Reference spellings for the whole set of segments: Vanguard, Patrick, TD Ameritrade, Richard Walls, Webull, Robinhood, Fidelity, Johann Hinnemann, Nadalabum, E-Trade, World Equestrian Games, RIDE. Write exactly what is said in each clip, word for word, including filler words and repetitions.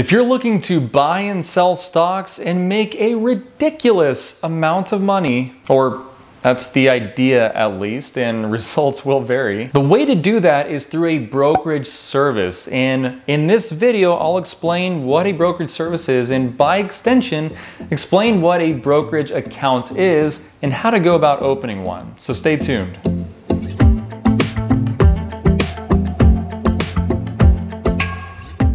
If you're looking to buy and sell stocks and make a ridiculous amount of money, or that's the idea at least, and results will vary. The way to do that is through a brokerage service. And in this video, I'll explain what a brokerage service is, and by extension, explain what a brokerage account is and how to go about opening one. So stay tuned.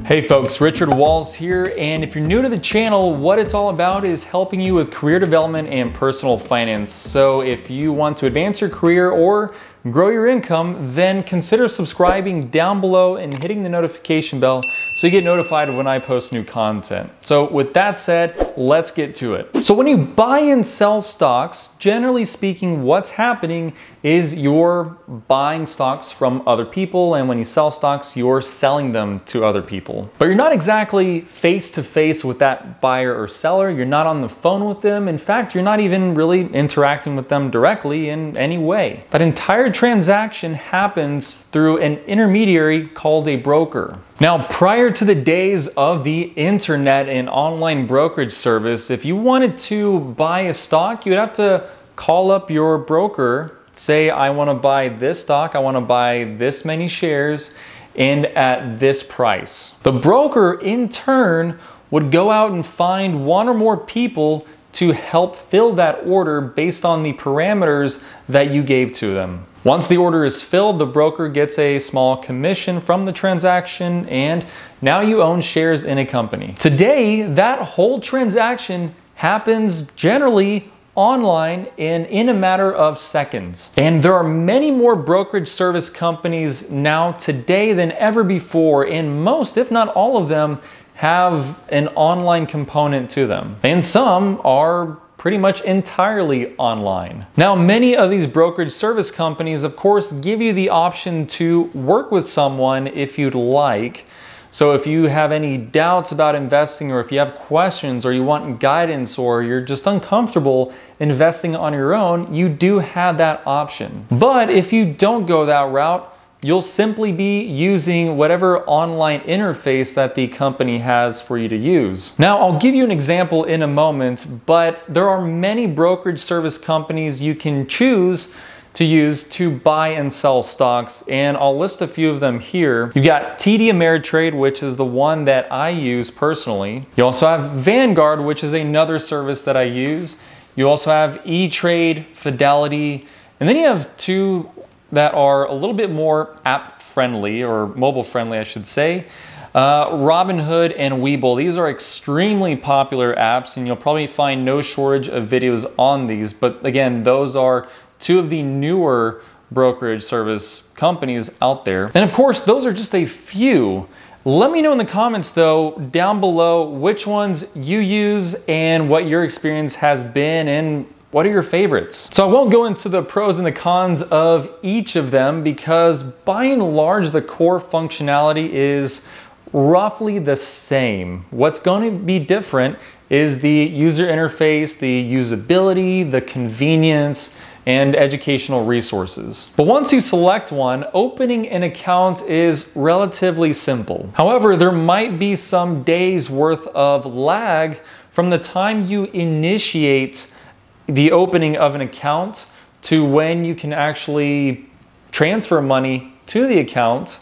Hey folks, Richard Walls here, and if you're new to the channel, what it's all about is helping you with career development and personal finance. So if you want to advance your career or grow your income, then consider subscribing down below and hitting the notification bell so you get notified when I post new content. So with that said, let's get to it. So when you buy and sell stocks, generally speaking, what's happening is you're buying stocks from other people, and when you sell stocks, you're selling them to other people. But you're not exactly face to face with that buyer or seller. You're not on the phone with them. In fact, you're not even really interacting with them directly in any way. That entire transaction happens through an intermediary called a broker. Now, prior to the days of the internet and online brokerage service, if you wanted to buy a stock, you'd have to call up your broker, say, I want to buy this stock, I want to buy this many shares, and at this price. The broker in turn would go out and find one or more people to help fill that order based on the parameters that you gave to them. Once the order is filled, the broker gets a small commission from the transaction, and now you own shares in a company. Today, that whole transaction happens generally online and in a matter of seconds. And there are many more brokerage service companies now today than ever before, and most, if not all of them, have an online component to them. And some are pretty much entirely online. Now, many of these brokerage service companies, of course, give you the option to work with someone if you'd like. So if you have any doubts about investing, or if you have questions, or you want guidance, or you're just uncomfortable investing on your own, you do have that option. But if you don't go that route, you'll simply be using whatever online interface that the company has for you to use. Now, I'll give you an example in a moment, but there are many brokerage service companies you can choose to use to buy and sell stocks, and I'll list a few of them here. You've got T D Ameritrade, which is the one that I use personally. You also have Vanguard, which is another service that I use. You also have E-Trade, Fidelity, and then you have two that are a little bit more app-friendly, or mobile-friendly, I should say. Uh, Robinhood and Webull. These are extremely popular apps, and you'll probably find no shortage of videos on these, but again, those are two of the newer brokerage service companies out there. And of course, those are just a few. Let me know in the comments though, down below, which ones you use and what your experience has been and what are your favorites. So I won't go into the pros and the cons of each of them because by and large, the core functionality is roughly the same. What's going to be different is the user interface, the usability, the convenience, and educational resources. But once you select one, opening an account is relatively simple. However, there might be some days worth of lag from the time you initiate the opening of an account to when you can actually transfer money to the account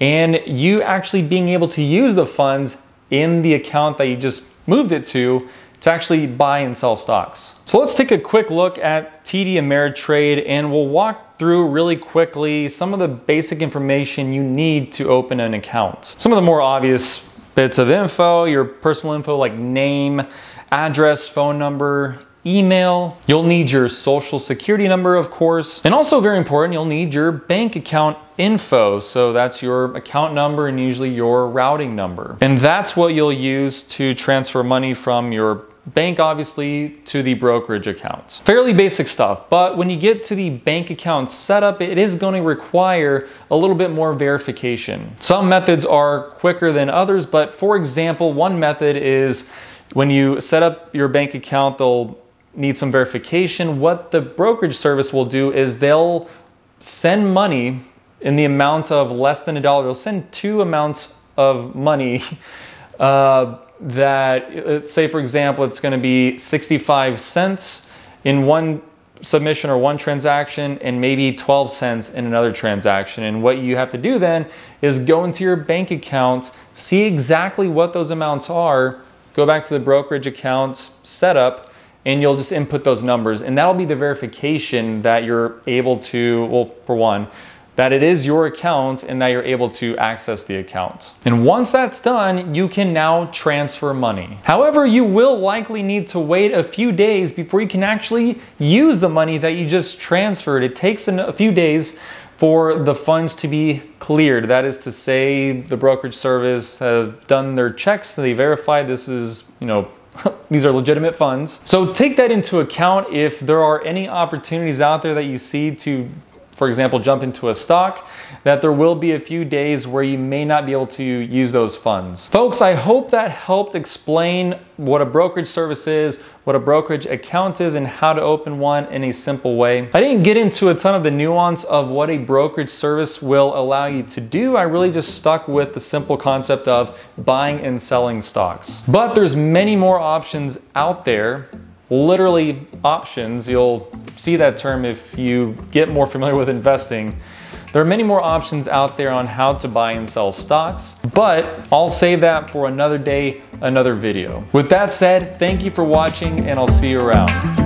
and you actually being able to use the funds in the account that you just moved it to to actually buy and sell stocks. So let's take a quick look at T D Ameritrade, and we'll walk through really quickly some of the basic information you need to open an account. Some of the more obvious bits of info, your personal info like name, address, phone number, email. You'll need your social security number, of course. And also very important, you'll need your bank account info. So that's your account number and usually your routing number. And that's what you'll use to transfer money from your bank, obviously, to the brokerage account. Fairly basic stuff, but when you get to the bank account setup, it is going to require a little bit more verification. Some methods are quicker than others, but for example, one method is when you set up your bank account, they'll need some verification. What the brokerage service will do is they'll send money in the amount of less than a dollar. They'll send two amounts of money uh, that, let's say for example, it's going to be sixty-five cents in one submission or one transaction and maybe twelve cents in another transaction. And what you have to do then is go into your bank account, see exactly what those amounts are, go back to the brokerage account setup, and you'll just input those numbers. And that'll be the verification that you're able to, well, for one, that it is your account and that you're able to access the account. And once that's done, you can now transfer money. However, you will likely need to wait a few days before you can actually use the money that you just transferred. It takes a few days for the funds to be cleared. That is to say, the brokerage service have done their checks, they verified this is, you know, these are legitimate funds. So take that into account if there are any opportunities out there that you see to, for example, jump into a stock, that there will be a few days where you may not be able to use those funds. Folks, I hope that helped explain what a brokerage service is, what a brokerage account is, and how to open one in a simple way. I didn't get into a ton of the nuance of what a brokerage service will allow you to do. I really just stuck with the simple concept of buying and selling stocks. But there's many more options out there. Literally options, you'll see that term if you get more familiar with investing. There are many more options out there on how to buy and sell stocks, but I'll save that for another day, another video. With that said, thank you for watching and I'll see you around.